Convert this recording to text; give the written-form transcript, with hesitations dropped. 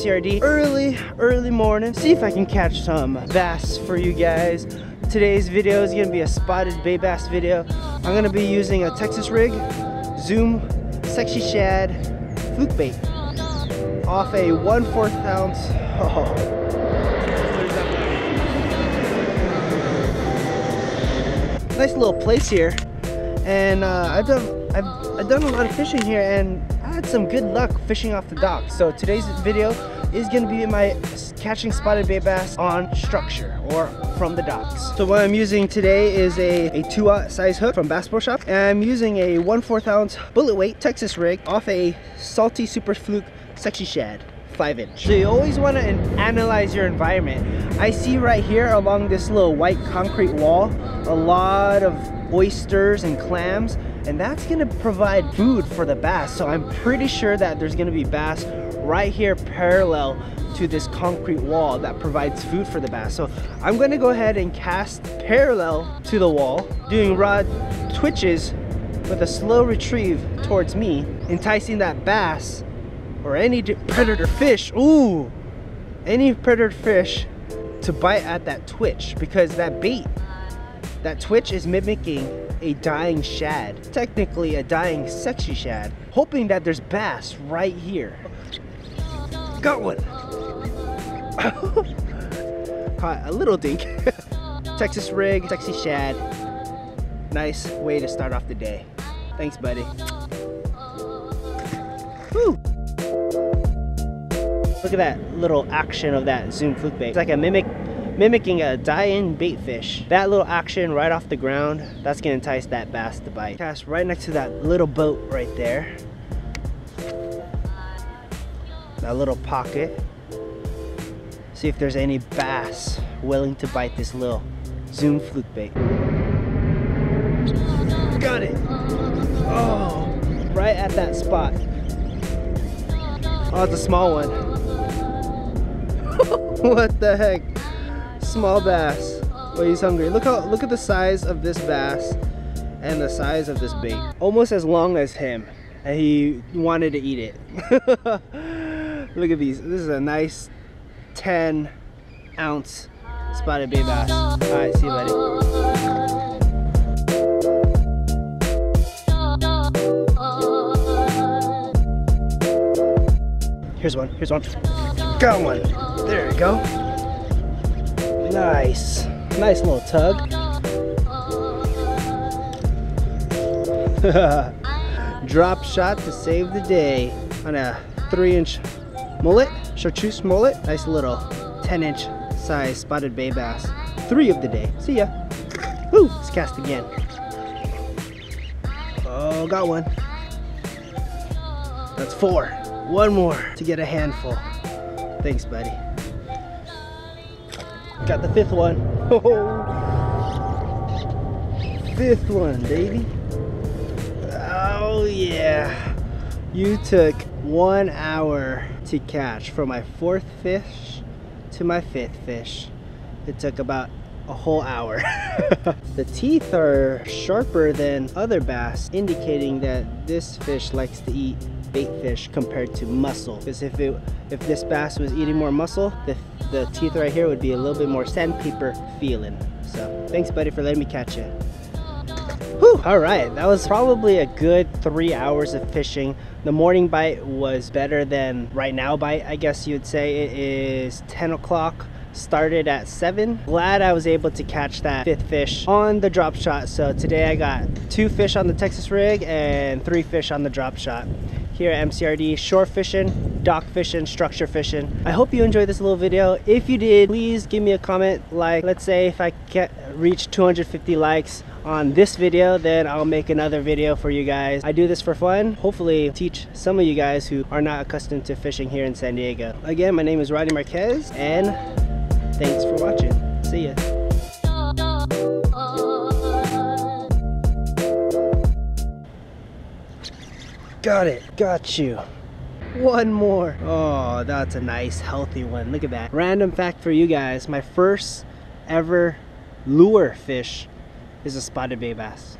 MCRD early morning. See if I can catch some bass for you guys. Today's video is gonna be a spotted bay bass video. I'm gonna be using a Texas rig, Zoom Sexy Shad fluke bait off a 1/4 ounce. Oh. Nice little place here, and I've done a lot of fishing here, and I had some good luck fishing off the dock. So today's video is going to be my catching spotted bay bass on structure or from the docks. So what I'm using today is a 2-aught size hook from Bass Pro Shop, and I'm using a 1/4 ounce bullet weight Texas rig off a Salty Super Fluke Sexy Shad 5-inch. So you always want to analyze your environment. I see right here along this little white concrete wall a lot of oysters and clams, and that's going to provide food for the bass. So I'm pretty sure that there's going to be bass right here parallel to this concrete wall that provides food for the bass. So I'm going to go ahead and cast parallel to the wall, doing rod twitches with a slow retrieve towards me, enticing that bass or any predator fish, any predator fish to bite at that twitch, because that bait, that twitch is mimicking a dying shad, technically a dying sexy shad, hoping that there's bass right here. Got one. Caught a little dink. Texas rig, sexy shad. Nice way to start off the day. Thanks, buddy. Whew. Look at that little action of that Zoom fluke bait. It's like a mimicking a dying bait fish. That little action right off the ground, that's gonna entice that bass to bite. Cast right next to that little boat right there. That little pocket. See if there's any bass willing to bite this little Zoom fluke bait. Got it! Oh, right at that spot. Oh, it's a small one. What the heck? Small bass. Well, he's hungry. Look at the size of this bass and the size of this bait. Almost as long as him, and he wanted to eat it. Look at these. This is a nice 10 ounce spotted bay bass. All right, see you, buddy. Here's one, here's one. Got one. There we go. Nice. Nice little tug. Drop shot to save the day on a 3-inch mullet, chartreuse mullet. Nice little 10-inch size spotted bay bass. 3 of the day. See ya. Woo, let's cast again. Oh, got one. That's 4. One more to get a handful. Thanks, buddy. Got the 5th one. Oh, 5th one, baby. Oh yeah. You took 1 hour to catch from my 4th fish to my 5th fish. It took about a whole hour. The teeth are sharper than other bass, indicating that this fish likes to eat bait fish compared to mussel, because if this bass was eating more mussel, the teeth right here would be a little bit more sandpaper feeling. So thanks, buddy, for letting me catch you. Whew. All right, that was probably a good 3 hours of fishing. The morning bite was better than right now bite, I guess you'd say. It is 10 o'clock, started at 7. Glad I was able to catch that 5th fish on the drop shot. So today I got 2 fish on the Texas rig and 3 fish on the drop shot here at MCRD, shore fishing, dock fishing, structure fishing. I hope you enjoyed this little video. If you did, please give me a comment. Like, let's say if I can't reach 250 likes on this video, then I'll make another video for you guys. I do this for fun. Hopefully teach some of you guys who are not accustomed to fishing here in San Diego. Again, my name is Rodney Marquez, and thanks for watching. See ya. Got it. Got you. One more. Oh, that's a nice healthy one. Look at that. Random fact for you guys. My first ever lure fish is a spotted bay bass.